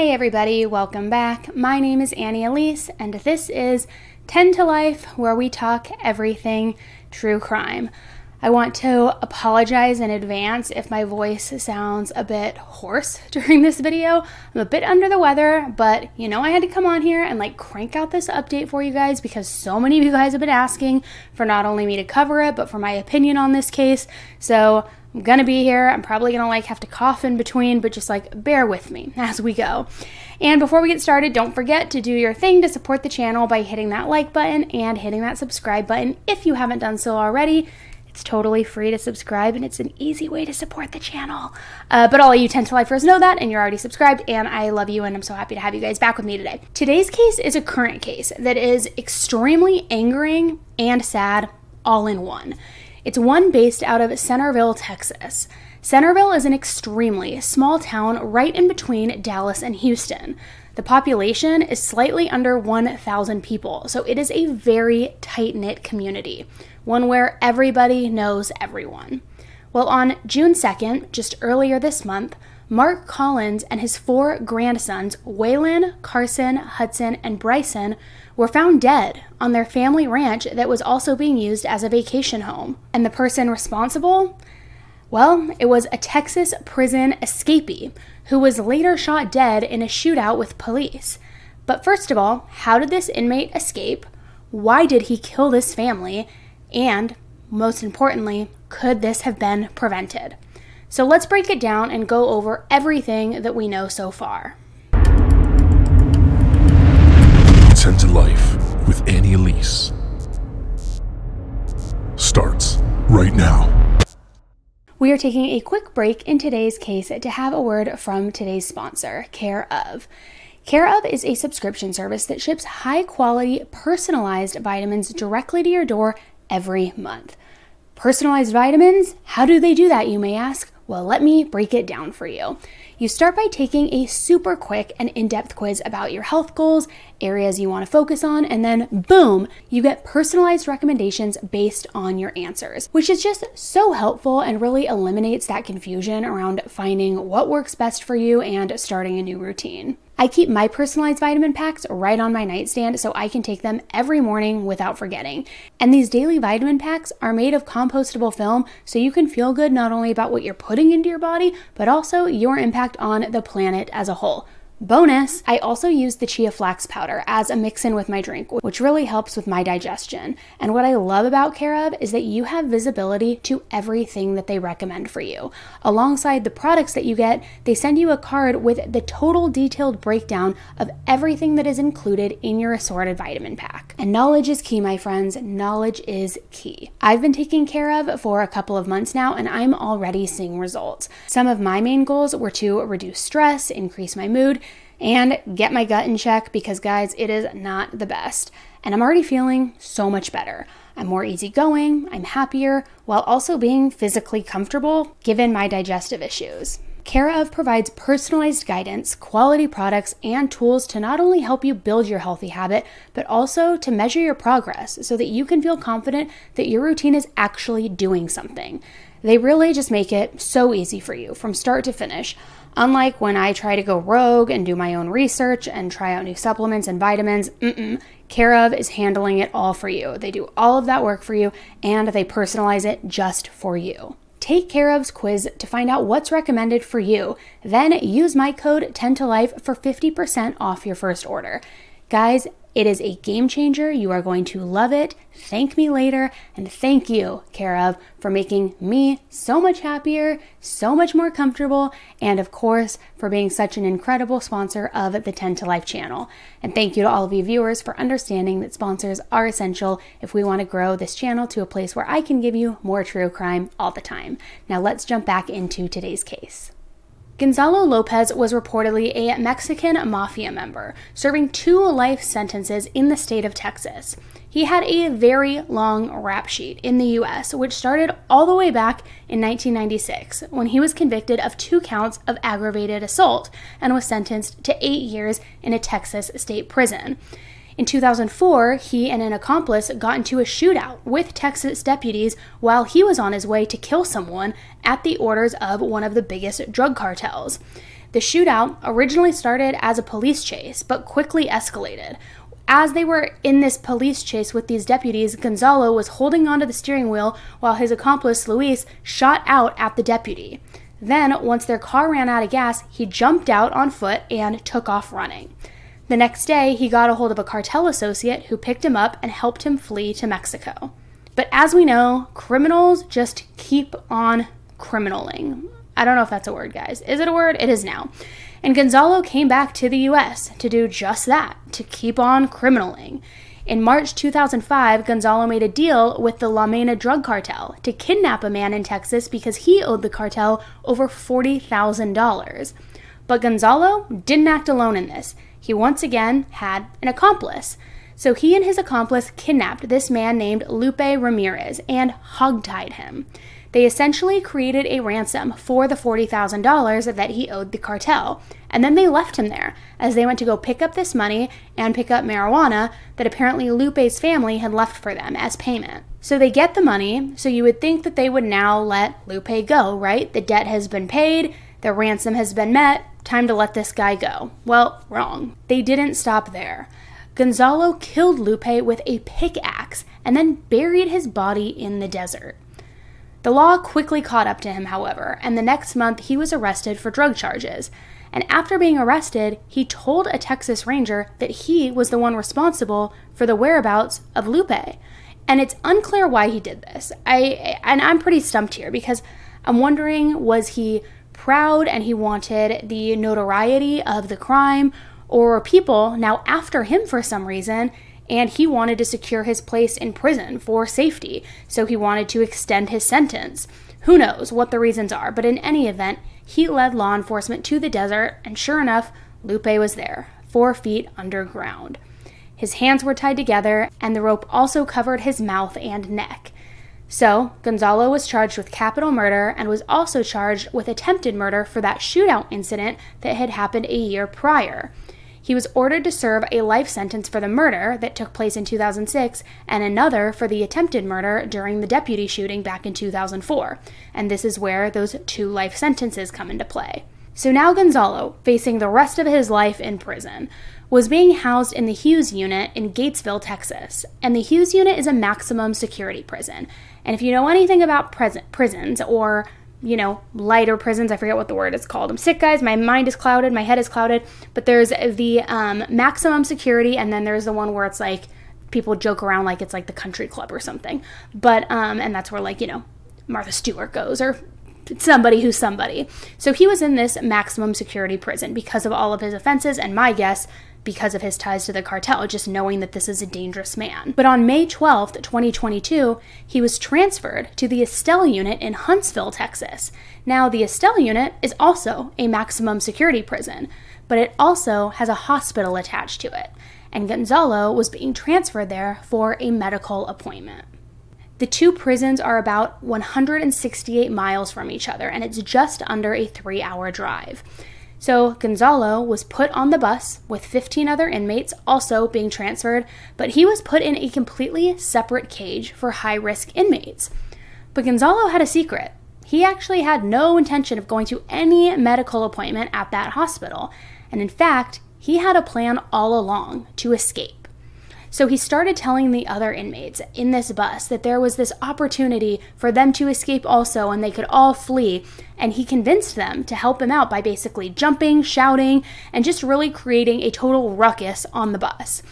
Hey everybody, welcome back. My name is Annie Elise and this is 10 to Life, where we talk everything true crime. I want to apologize in advance if my voice sounds a bit hoarse during this video. I'm a bit under the weather, but you know I had to come on here and like crank out this update for you guys because so many of you guys have been asking for not only me to cover it, but for my opinion on this case. So I'm gonna be here. I'm probably gonna like have to cough in between, but just like bear with me as we go. And before we get started, don't forget to do your thing to support the channel by hitting that like button and hitting that subscribe button if you haven't done so already. It's totally free to subscribe and it's an easy way to support the channel. But all of you 10 to Lifers know that and you're already subscribed, and I love you and I'm so happy to have you guys back with me today. Today's case is a current case that is extremely angering and sad all in one. It's one based out of Centerville, Texas. Centerville is an extremely small town right in between Dallas and Houston. The population is slightly under 1,000 people, so it is a very tight-knit community, one where everybody knows everyone. Well, on June 2nd, just earlier this month, Mark Collins and his four grandsons, Waylon, Carson, Hudson, and Bryson, were found dead on their family ranch that was also being used as a vacation home. And the person responsible? Well, it was a Texas prison escapee who was later shot dead in a shootout with police. But first of all, how did this inmate escape? Why did he kill this family? And most importantly, could this have been prevented? So let's break it down and go over everything that we know so far. 10 to Life with Annie Elise starts right now. We are taking a quick break in today's case to have a word from today's sponsor, Care/of. Care/of is a subscription service that ships high-quality, personalized vitamins directly to your door every month. Personalized vitamins? How do they do that, you may ask? Well, let me break it down for you. You start by taking a super quick and in-depth quiz about your health goals, areas you want to focus on, and then boom, you get personalized recommendations based on your answers, which is just so helpful and really eliminates that confusion around finding what works best for you and starting a new routine. I keep my personalized vitamin packs right on my nightstand so I can take them every morning without forgetting. And these daily vitamin packs are made of compostable film, so you can feel good not only about what you're putting into your body, but also your impact on the planet as a whole. Bonus, I also use the chia flax powder as a mix-in with my drink, which really helps with my digestion. And what I love about Care/of is that you have visibility to everything that they recommend for you. Alongside the products that you get, they send you a card with the total detailed breakdown of everything that is included in your assorted vitamin pack. And knowledge is key, my friends. Knowledge is key. I've been taking Care/of for a couple of months now, and I'm already seeing results. Some of my main goals were to reduce stress, increase my mood, and get my gut in check, because guys, it is not the best. And I'm already feeling so much better. I'm more easygoing, I'm happier, while also being physically comfortable given my digestive issues. Care/of provides personalized guidance, quality products, and tools to not only help you build your healthy habit, but also to measure your progress so that you can feel confident that your routine is actually doing something. They really just make it so easy for you from start to finish. Unlike when I try to go rogue and do my own research and try out new supplements and vitamins, Care/of is handling it all for you. They do all of that work for you, and they personalize it just for you. Take Care/of's quiz to find out what's recommended for you. Then use my code 10TOLIFE for 50% off your first order. Guys, it is a game changer. You are going to love it. Thank me later. And thank you, Care/of, for making me so much happier, so much more comfortable, and of course, for being such an incredible sponsor of the 10 to Life channel. And thank you to all of you viewers for understanding that sponsors are essential if we want to grow this channel to a place where I can give you more true crime all the time. Now let's jump back into today's case. Gonzalo Lopez was reportedly a Mexican mafia member, serving 2 life sentences in the state of Texas. He had a very long rap sheet in the U.S., which started all the way back in 1996 when he was convicted of 2 counts of aggravated assault and was sentenced to 8 years in a Texas state prison. In 2004, he and an accomplice got into a shootout with Texas deputies while he was on his way to kill someone at the orders of one of the biggest drug cartels. The shootout originally started as a police chase, but quickly escalated. As they were in this police chase with these deputies, Gonzalo was holding onto the steering wheel while his accomplice, Luis, shot out at the deputy. Then, once their car ran out of gas, he jumped out on foot and took off running. The next day, he got a hold of a cartel associate who picked him up and helped him flee to Mexico. But as we know, criminals just keep on criminaling. I don't know if that's a word, guys. Is it a word? It is now. And Gonzalo came back to the U.S. to do just that, to keep on criminaling. In March 2005, Gonzalo made a deal with the La Mena drug cartel to kidnap a man in Texas because he owed the cartel over $40,000. But Gonzalo didn't act alone in this. He once again had an accomplice. So he and his accomplice kidnapped this man named Lupe Ramirez and hogtied him. They essentially created a ransom for the $40,000 that he owed the cartel, and then they left him there as they went to go pick up this money and pick up marijuana that apparently Lupe's family had left for them as payment. So they get the money, so you would think that they would now let Lupe go, right? The debt has been paid, the ransom has been met, time to let this guy go. Well, wrong. They didn't stop there. Gonzalo killed Lupe with a pickaxe and then buried his body in the desert. The law quickly caught up to him, however, and the next month he was arrested for drug charges. And after being arrested, he told a Texas ranger that he was the one responsible for the whereabouts of Lupe. And it's unclear why he did this. I'm pretty stumped here because I'm wondering, was he proud and he wanted the notoriety of the crime, or were people now after him for some reason? And he wanted to secure his place in prison for safety, so he wanted to extend his sentence. Who knows what the reasons are, but in any event, he led law enforcement to the desert, and sure enough, Lupe was there, 4 feet underground. His hands were tied together, and the rope also covered his mouth and neck. So, Gonzalo was charged with capital murder and was also charged with attempted murder for that shootout incident that had happened a year prior. He was ordered to serve a life sentence for the murder that took place in 2006 and another for the attempted murder during the deputy shooting back in 2004. And this is where those two life sentences come into play. So now Gonzalo, facing the rest of his life in prison, was being housed in the Hughes Unit in Gatesville, Texas. And the Hughes Unit is a maximum security prison. And if you know anything about prisons or lighter prisons. I forget what the word is called. I'm sick, guys. My mind is clouded. My head is clouded. But there's the maximum security, and then there's the one where it's like people joke around like it's like the country club or something. But, and that's where like, Martha Stewart goes or somebody who's somebody. So he was in this maximum security prison because of all of his offenses, and my guess, because of his ties to the cartel, just knowing that this is a dangerous man. But on May 12th, 2022, he was transferred to the Estelle Unit in Huntsville, Texas. Now, the Estelle Unit is also a maximum security prison, but it also has a hospital attached to it, and Gonzalo was being transferred there for a medical appointment. The two prisons are about 168 miles from each other, and it's just under a 3-hour drive. So Gonzalo was put on the bus with 15 other inmates also being transferred, but he was put in a completely separate cage for high-risk inmates. But Gonzalo had a secret. He actually had no intention of going to any medical appointment at that hospital, and in fact, he had a plan all along to escape. So he started telling the other inmates in this bus that there was this opportunity for them to escape also, and they could all flee, and he convinced them to help him out by basically jumping, shouting, and just really creating a total ruckus on the bus.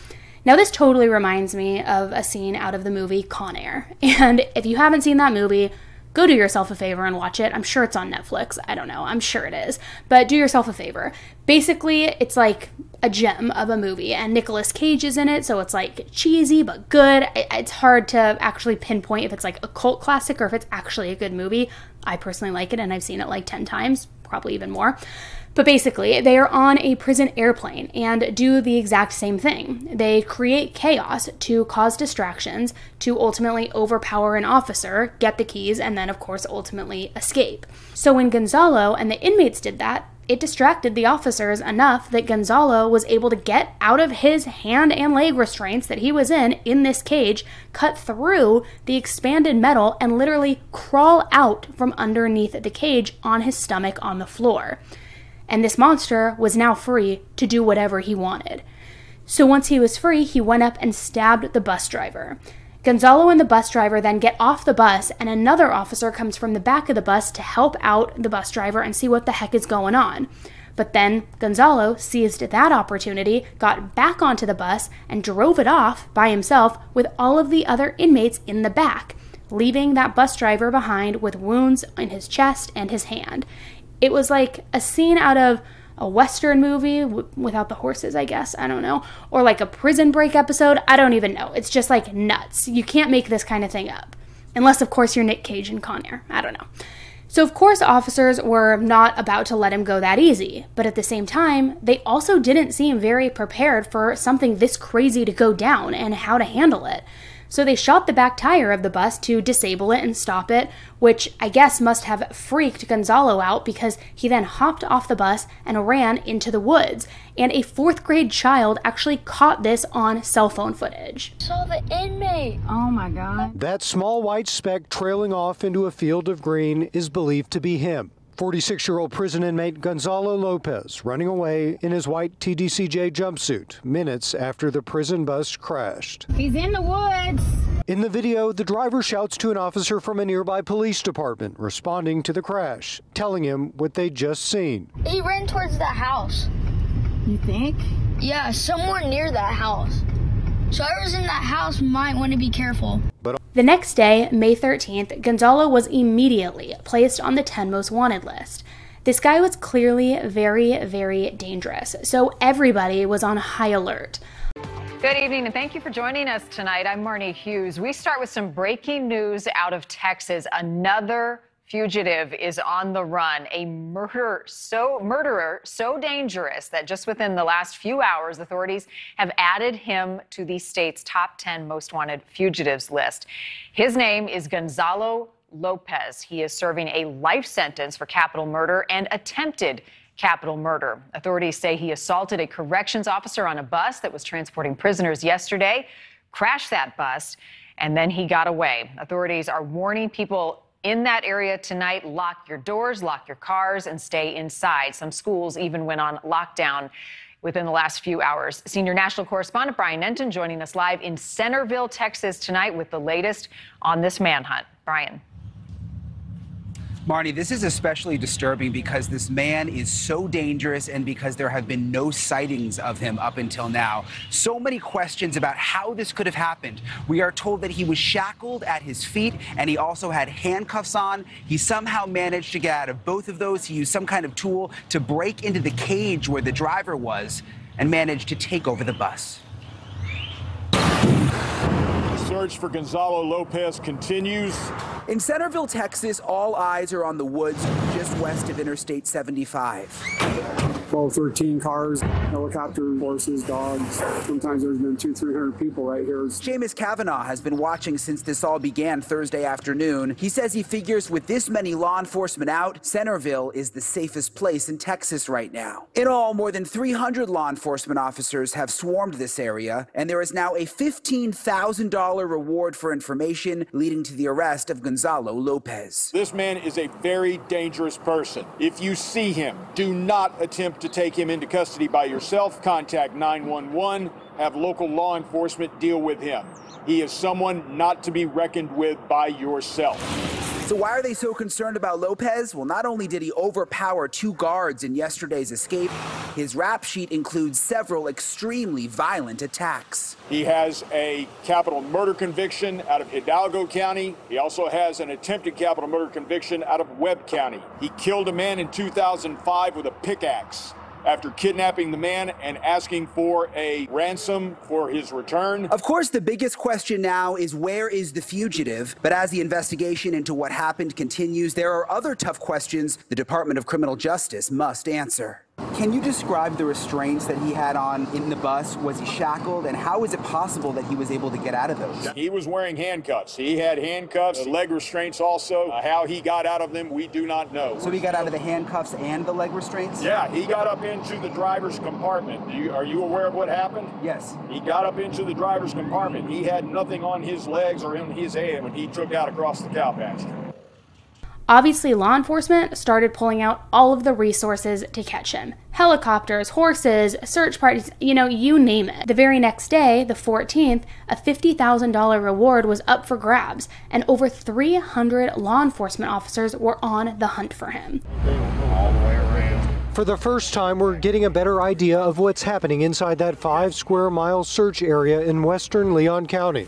Now, this totally reminds me of a scene out of the movie Con Air, and if you haven't seen that movie, go do yourself a favor and watch it. I'm sure it's on Netflix. I don't know. I'm sure it is. But do yourself a favor. Basically, it's like a gem of a movie, and Nicolas Cage is in it, so it's like cheesy but good. It's hard to actually pinpoint if it's like a cult classic or if it's actually a good movie. I personally like it, and I've seen it like 10 times, probably even more. But basically, they are on a prison airplane and do the exact same thing. They create chaos to cause distractions, to ultimately overpower an officer, get the keys, and then, of course, ultimately escape. So when Gonzalo and the inmates did that, it distracted the officers enough that Gonzalo was able to get out of his hand and leg restraints that he was in this cage, cut through the expanded metal, and literally crawl out from underneath the cage on his stomach on the floor. and this monster was now free to do whatever he wanted. So once he was free, he went up and stabbed the bus driver. Gonzalo and the bus driver then get off the bus, and another officer comes from the back of the bus to help out the bus driver and see what the heck is going on. But then Gonzalo seized that opportunity, got back onto the bus, and drove it off by himself with all of the other inmates in the back, leaving that bus driver behind with wounds in his chest and his hand. It was like a scene out of a Western movie without the horses, I guess. I don't know. Or like a Prison Break episode. I don't even know. It's just like nuts. You can't make this kind of thing up. Unless, of course, you're Nick Cage and Con Air. I don't know. So, of course, officers were not about to let him go that easy. But at the same time, they also didn't seem very prepared for something this crazy to go down and how to handle it. So they shot the back tire of the bus to disable it and stop it, which I guess must have freaked Gonzalo out because he then hopped off the bus and ran into the woods. And a 4th grade child actually caught this on cell phone footage. Saw the inmate. Oh my God. That small white speck trailing off into a field of green is believed to be him. 46-year-old prison inmate Gonzalo Lopez running away in his white TDCJ jumpsuit minutes after the prison bus crashed. He's in the woods. In the video, the driver shouts to an officer from a nearby police department responding to the crash, telling him what they'd just seen. He ran towards that house. You think? Yeah, somewhere near that house. So whoever's in that house might want to be careful. But the next day, May 13th, Gonzalo was immediately placed on the 10 most wanted list. This guy was clearly very, very dangerous, so everybody was on high alert. Good evening, and thank you for joining us tonight. I'm Marnie Hughes. We start with some breaking news out of Texas. Another fugitive is on the run, a murderer so dangerous that just within the last few hours, authorities have added him to the state's top 10 most wanted fugitives list. His name is Gonzalo Lopez. He is serving a life sentence for capital murder and attempted capital murder. Authorities say he assaulted a corrections officer on a bus that was transporting prisoners yesterday, crashed that bus, and then he got away. Authorities are warning people in that area tonight, lock your doors, lock your cars, and stay inside. Some schools even went on lockdown within the last few hours. Senior national correspondent Brian Enton joining us live in Centerville, Texas tonight with the latest on this manhunt. Brian. Marnie, this is especially disturbing because this man is so dangerous and because there have been no sightings of him up until now. So many questions about how this could have happened. We are told that he was shackled at his feet and he also had handcuffs on. He somehow managed to get out of both of those. He used some kind of tool to break into the cage where the driver was and managed to take over the bus. The search for Gonzalo Lopez continues. In Centerville, Texas, all eyes are on the woods just west of Interstate 75. 12, 13 cars, helicopters, horses, dogs. Sometimes there's been 200-300 people right here. Seamus Kavanaugh has been watching since this all began Thursday afternoon. He says he figures with this many law enforcement out, Centerville is the safest place in Texas right now. In all, more than 300 law enforcement officers have swarmed this area, and there is now a $15,000 reward for information leading to the arrest of Gonzalo Lopez. This man is a very dangerous person. If you see him, do not attempt to take him into custody by yourself. Contact 911. Have local law enforcement deal with him. He is someone not to be reckoned with by yourself. So why are they so concerned about Lopez? Well, not only did he overpower 2 guards in yesterday's escape, his rap sheet includes several extremely violent attacks. He has a capital murder conviction out of Hidalgo County. He also has an attempted capital murder conviction out of Webb County. He killed a man in 2005 with a pickaxe after kidnapping the man and asking for a ransom for his return. Of course, the biggest question now is where is the fugitive? But as the investigation into what happened continues, there are other tough questions the Department of Criminal Justice must answer. Can you describe the restraints that he had on in the bus? Was he shackled? And how is it possible that he was able to get out of those? He was wearing handcuffs. He had handcuffs, leg restraints also. How he got out of them, we do not know. So he got out of the handcuffs and the leg restraints? Yeah, he got up into the driver's compartment. Are you aware of what happened? Yes. He got up into the driver's compartment. He had nothing on his legs or in his head when he took out across the cow pasture. Obviously, law enforcement started pulling out all of the resources to catch him. Helicopters, horses, search parties, you name it. The very next day, the 14th, a $50,000 reward was up for grabs, and over 300 law enforcement officers were on the hunt for him. For the first time, we're getting a better idea of what's happening inside that 5-square-mile search area in western Leon County.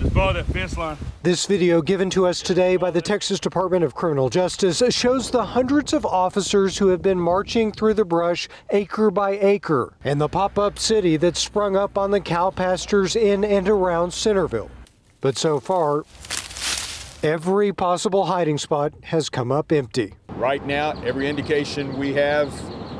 Just follow that fence line. This video given to us today by the Texas Department of Criminal Justice shows the hundreds of officers who have been marching through the brush acre by acre and the pop-up city that sprung up on the cow pastures in and around Centerville. But so far, every possible hiding spot has come up empty. Right now, every indication we have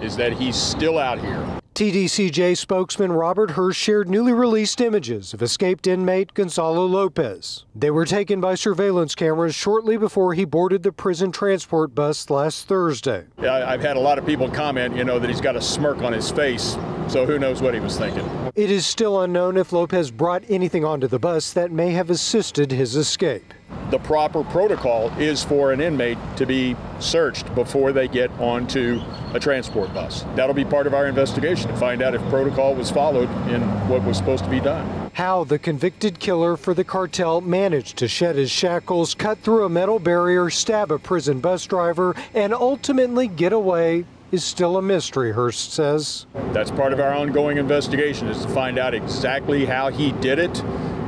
is that he's still out here. TDCJ spokesman Robert Hirsch shared newly released images of escaped inmate Gonzalo Lopez. They were taken by surveillance cameras shortly before he boarded the prison transport bus last Thursday. Yeah, I've had a lot of people comment, that he's got a smirk on his face, so who knows what he was thinking. It is still unknown if Lopez brought anything onto the bus that may have assisted his escape. The proper protocol is for an inmate to be searched before they get onto a transport bus. That'll be part of our investigation to find out if protocol was followed and what was supposed to be done. How the convicted killer for the cartel managed to shed his shackles, cut through a metal barrier, stab a prison bus driver, and ultimately get away is still a mystery, Hearst says. That's part of our ongoing investigation, is to find out exactly how he did it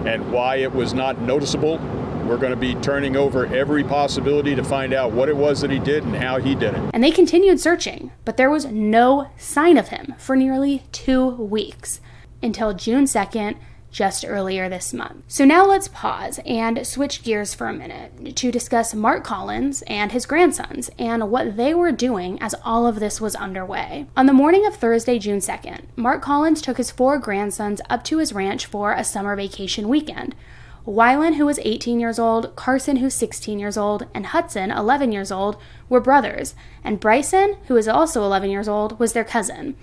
and why it was not noticeable. We're going to be turning over every possibility to find out what it was that he did and how he did it. And they continued searching, but there was no sign of him for nearly 2 weeks, until June 2nd, just earlier this month. So now let's pause and switch gears for a minute to discuss Mark Collins and his grandsons and what they were doing as all of this was underway. On the morning of Thursday, June 2nd, Mark Collins took his 4 grandsons up to his ranch for a summer vacation weekend. Waylon, who was 18 years old, Carson, who's 16 years old, and Hudson, 11 years old, were brothers, and Bryson, who is also 11 years old, was their cousin.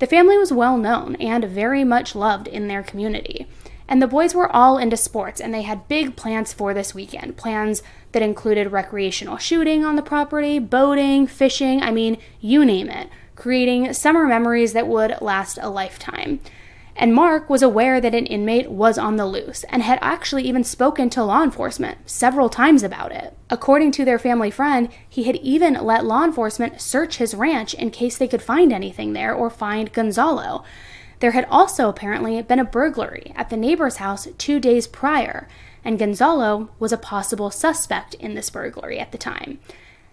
The family was well known and very much loved in their community. And the boys were all into sports, and they had big plans for this weekend, plans that included recreational shooting on the property, boating, fishing, you name it, creating summer memories that would last a lifetime. And Mark was aware that an inmate was on the loose and had actually even spoken to law enforcement several times about it. According to their family friend, he had even let law enforcement search his ranch in case they could find anything there or find Gonzalo. There had also apparently been a burglary at the neighbor's house 2 days prior, and Gonzalo was a possible suspect in this burglary at the time.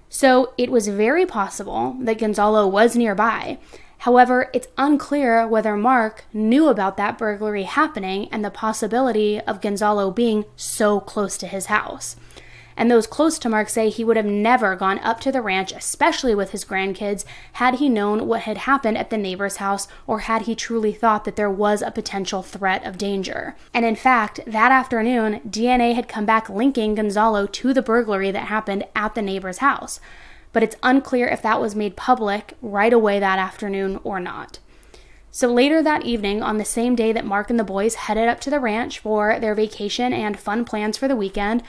So it was very possible that Gonzalo was nearby. However, it's unclear whether Mark knew about that burglary happening and the possibility of Gonzalo being so close to his house. And those close to Mark say he would have never gone up to the ranch, especially with his grandkids, had he known what had happened at the neighbor's house or had he truly thought that there was a potential threat of danger. And in fact, that afternoon, DNA had come back linking Gonzalo to the burglary that happened at the neighbor's house. But it's unclear if that was made public right away that afternoon or not. So later that evening, on the same day that Mark and the boys headed up to the ranch for their vacation and fun plans for the weekend,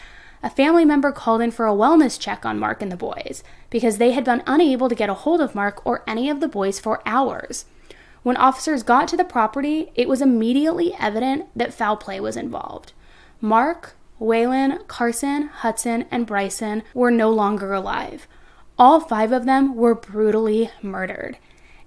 a family member called in for a wellness check on Mark and the boys because they had been unable to get a hold of Mark or any of the boys for hours. When officers got to the property, it was immediately evident that foul play was involved. Mark, Waylon, Carson, Hudson, and Bryson were no longer alive. All 5 of them were brutally murdered.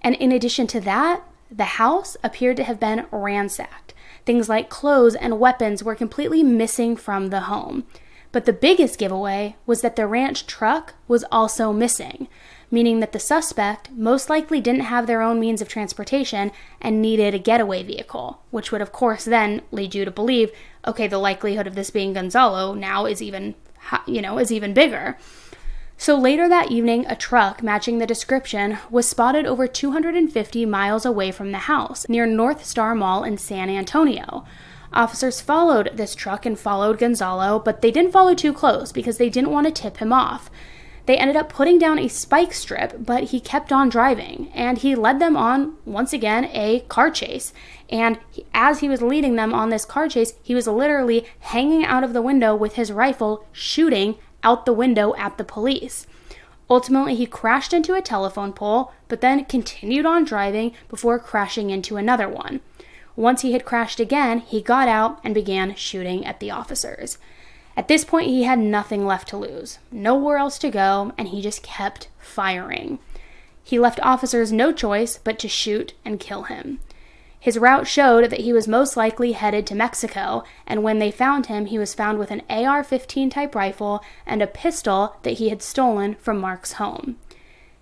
And in addition to that, the house appeared to have been ransacked. Things like clothes and weapons were completely missing from the home. But the biggest giveaway was that the ranch truck was also missing, meaning that the suspect most likely didn't have their own means of transportation and needed a getaway vehicle, which would of course then lead you to believe, okay, the likelihood of this being Gonzalo now is even bigger. So later that evening, a truck matching the description was spotted over 250 miles away from the house, near North Star Mall in San Antonio. Officers followed this truck and followed Gonzalo, but they didn't follow too close because they didn't want to tip him off. They ended up putting down a spike strip, but he kept on driving, and he led them on, once again, a car chase. And as he was leading them on this car chase, he was literally hanging out of the window with his rifle, shooting out the window at the police. Ultimately, he crashed into a telephone pole, but then continued on driving before crashing into another one. Once he had crashed again, he got out and began shooting at the officers. At this point, he had nothing left to lose, nowhere else to go, and he just kept firing. He left officers no choice but to shoot and kill him. His route showed that he was most likely headed to Mexico, and when they found him, he was found with an AR-15 type rifle and a pistol that he had stolen from Mark's home.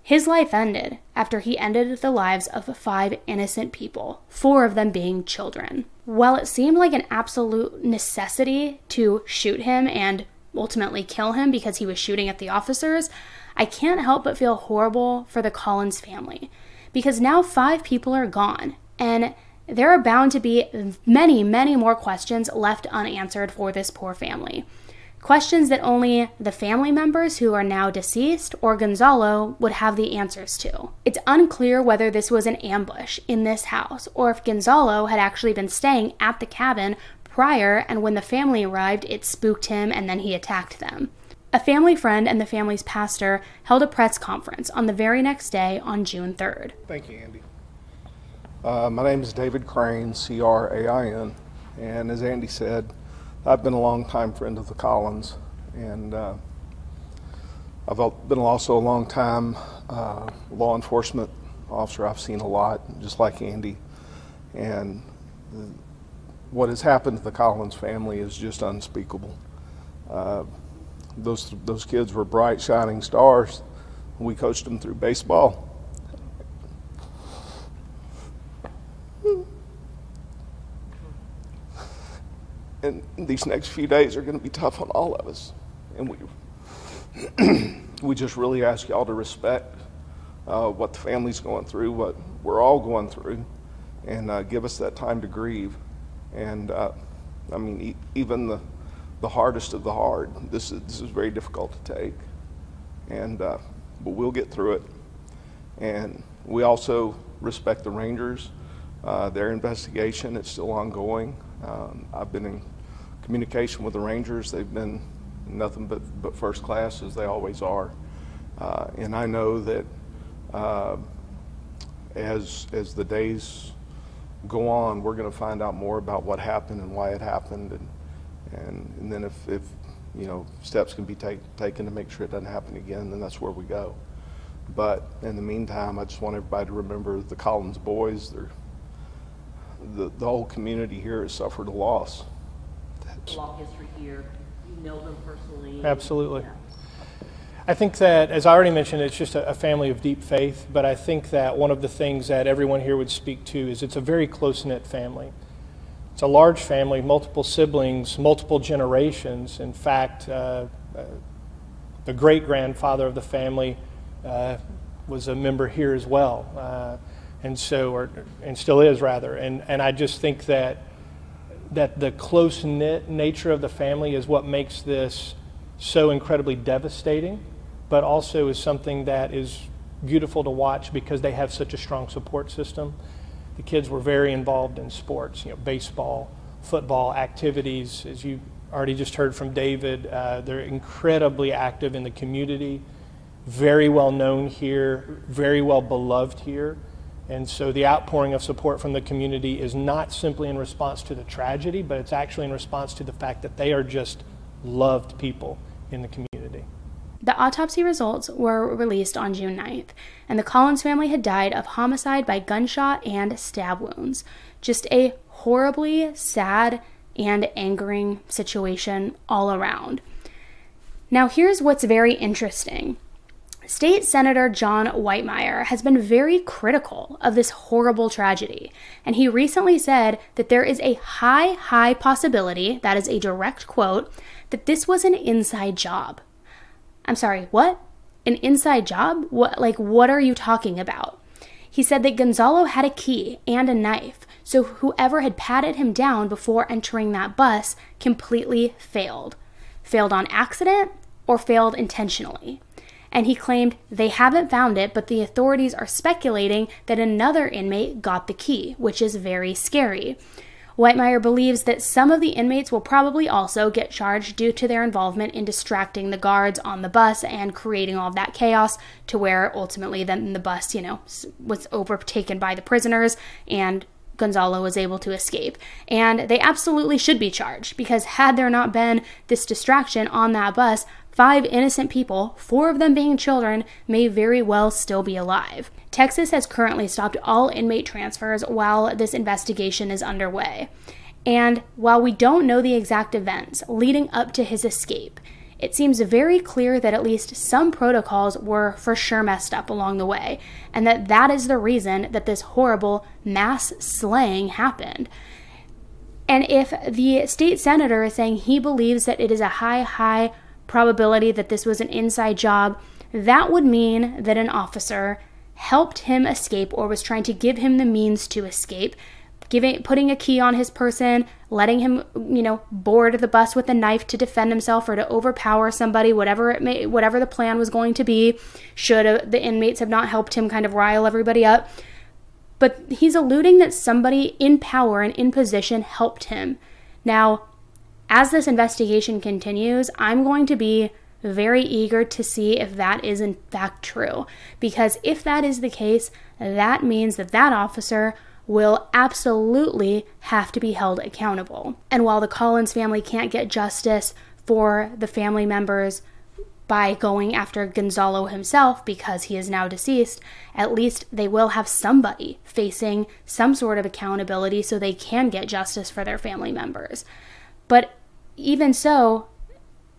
His life ended after he ended the lives of 5 innocent people, 4 of them being children. While it seemed like an absolute necessity to shoot him and ultimately kill him because he was shooting at the officers, I can't help but feel horrible for the Collins family, because now 5 people are gone, and there are bound to be many, many more questions left unanswered for this poor family. Questions that only the family members who are now deceased or Gonzalo would have the answers to. It's unclear whether this was an ambush in this house or if Gonzalo had actually been staying at the cabin prior, and when the family arrived, it spooked him and then he attacked them. A family friend and the family's pastor held a press conference on the very next day on June 3rd. Thank you, Andy. My name is David Crane, C-R-A-I-N, and as Andy said, I've been a long-time friend of the Collins, and I've been also a long-time law enforcement officer. I've seen a lot, just like Andy, and what has happened to the Collins family is just unspeakable. Those kids were bright, shining stars. We coached them through baseball. And these next few days are going to be tough on all of us. And we just really ask y'all to respect what the family's going through, what we're all going through, and give us that time to grieve. And I mean, even the hardest of the hard, this is very difficult to take. And but we'll get through it. And we also respect the Rangers, their investigation. It's still ongoing. I've been in communication with the Rangers. They've been nothing but first class, as they always are. And I know that as the days go on, we're going to find out more about what happened and why it happened, and then if you know, steps can be taken to make sure it doesn't happen again, then that's where we go. But in the meantime, I just want everybody to remember the Collins boys. The whole community here has suffered a loss. That's long history here. You know them personally. Absolutely. Yeah. I think that, as I already mentioned, it's just a family of deep faith, but I think that one of the things that everyone here would speak to is it's a very close-knit family. It's a large family, multiple siblings, multiple generations. In fact, the great-grandfather of the family was a member here as well. And so, and still is rather, and I just think that the close-knit nature of the family is what makes this so incredibly devastating, but also is something that is beautiful to watch because they have such a strong support system. The kids were very involved in sports, you know, baseball, football, activities. As you already just heard from David, they're incredibly active in the community, very well known here, very well beloved here. And so the outpouring of support from the community is not simply in response to the tragedy, but it's actually in response to the fact that they are just loved people in the community. The autopsy results were released on June 9th, and the Collins family had died of homicide by gunshot and stab wounds. Just a horribly sad and angering situation all around. Now here's what's very interesting. State Senator John Whitmire has been very critical of this horrible tragedy, and he recently said that there is a high, high possibility, that is a direct quote, that this was an inside job. I'm sorry, what? An inside job? What are you talking about? He said that Gonzalo had a key and a knife, so whoever had patted him down before entering that bus completely failed. Failed on accident or failed intentionally. And he claimed they haven't found it, but the authorities are speculating that another inmate got the key, which is very scary. Whitmire believes that some of the inmates will probably also get charged due to their involvement in distracting the guards on the bus and creating all of that chaos to where ultimately then the bus, you know, was overtaken by the prisoners and Gonzalo was able to escape. And they absolutely should be charged because had there not been this distraction on that bus, 5 innocent people, 4 of them being children, may very well still be alive. Texas has currently stopped all inmate transfers while this investigation is underway. And while we don't know the exact events leading up to his escape, it seems very clear that at least some protocols were for sure messed up along the way, and that is the reason that this horrible mass slaying happened. And if the state senator is saying he believes that it is a high probability that this was an inside job, that would mean that an officer helped him escape or was trying to give him the means to escape, putting a key on his person, letting him, you know, board the bus with a knife to defend himself or to overpower somebody, whatever the plan was going to be, should the inmates have not helped him kind of rile everybody up. But he's alluding that somebody in power and in position helped him. Now, as this investigation continues, I'm going to be very eager to see if that is in fact true, because if that is the case, that means that that officer will absolutely have to be held accountable. And while the Collins family can't get justice for the family members by going after Gonzalo himself because he is now deceased, at least they will have somebody facing some sort of accountability so they can get justice for their family members. But even so,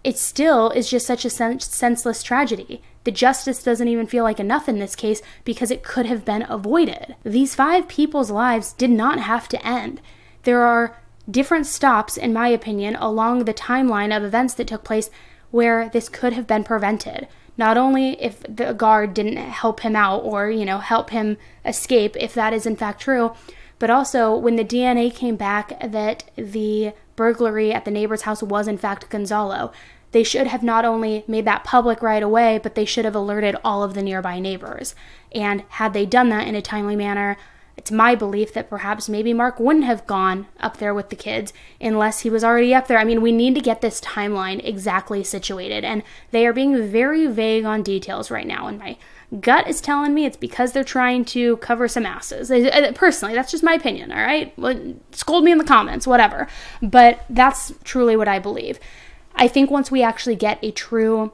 it still is just such a senseless tragedy. The justice doesn't even feel like enough in this case because it could have been avoided. These 5 people's lives did not have to end. There are different stops, in my opinion, along the timeline of events that took place where this could have been prevented. Not only if the guard didn't help him out or, you know, help him escape, if that is in fact true, but also when the DNA came back that the burglary at the neighbor's house was in fact Gonzalo. They should have not only made that public right away, but they should have alerted all of the nearby neighbors. And had they done that in a timely manner, it's my belief that perhaps maybe Mark wouldn't have gone up there with the kids unless he was already up there. I mean, we need to get this timeline exactly situated, and they are being very vague on details right now, and my gut is telling me it's because they're trying to cover some asses. Personally, that's just my opinion, all right? Scold me in the comments, whatever. But that's truly what I believe. I think once we actually get a true,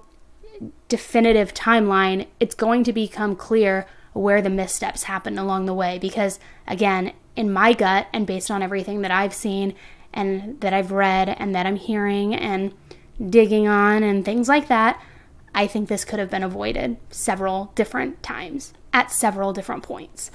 definitive timeline, it's going to become clear where the missteps happened along the way. Because, again, in my gut and based on everything that I've seen and that I've read and that I'm hearing and digging on and things like that, I think this could have been avoided several different times at several different points.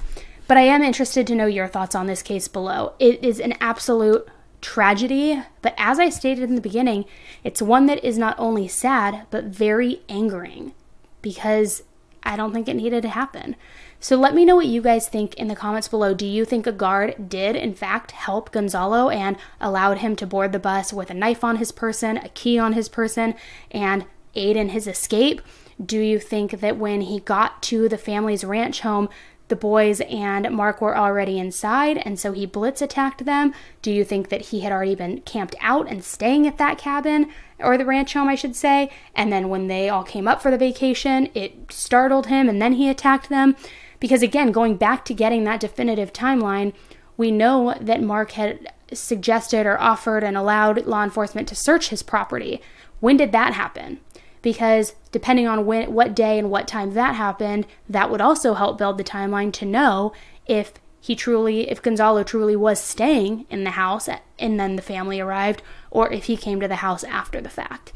But I am interested to know your thoughts on this case below. It is an absolute tragedy, but as I stated in the beginning, it's one that is not only sad, but very angering, because I don't think it needed to happen. So let me know what you guys think in the comments below. Do you think a guard did, in fact, help Gonzalo and allowed him to board the bus with a knife on his person, a key on his person, and aid in his escape? Do you think that when he got to the family's ranch home, the boys and Mark were already inside, and so he blitz attacked them? Do you think that he had already been camped out and staying at that cabin, or the ranch home, I should say, and then when they all came up for the vacation, it startled him, and then he attacked them? Because again, going back to getting that definitive timeline, we know that Mark had suggested or offered and allowed law enforcement to search his property. When did that happen? Because depending on when, what day and what time that happened, that would also help build the timeline to know if he truly, if Gonzalo truly was staying in the house and then the family arrived, or if he came to the house after the fact.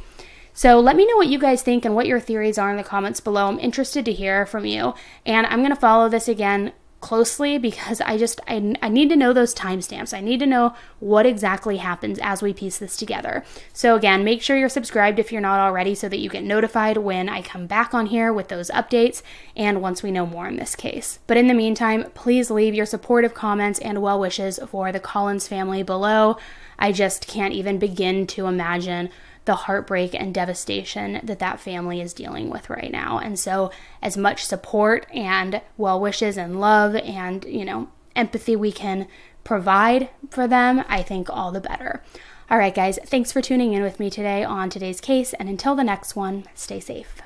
So let me know what you guys think and what your theories are in the comments below. I'm interested to hear from you, and I'm going to follow this again closely because I need to know those timestamps. I need to know what exactly happens as we piece this together. So again, make sure you're subscribed if you're not already so that you get notified when I come back on here with those updates and once we know more in this case. But in the meantime, please leave your supportive comments and well wishes for the Collins family below. I just can't even begin to imagine the heartbreak and devastation that that family is dealing with right now. And so as much support and well wishes and love and, you know, empathy we can provide for them, I think all the better. All right, guys, thanks for tuning in with me today on today's case, and until the next one, stay safe.